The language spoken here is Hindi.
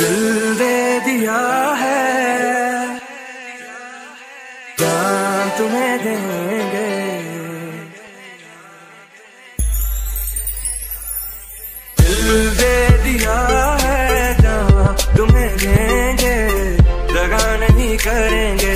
दिल दे दिया है, जान तुम्हें देंगे। दिल दे दिया है, जान तुम्हें देंगे, दगा नहीं करेंगे।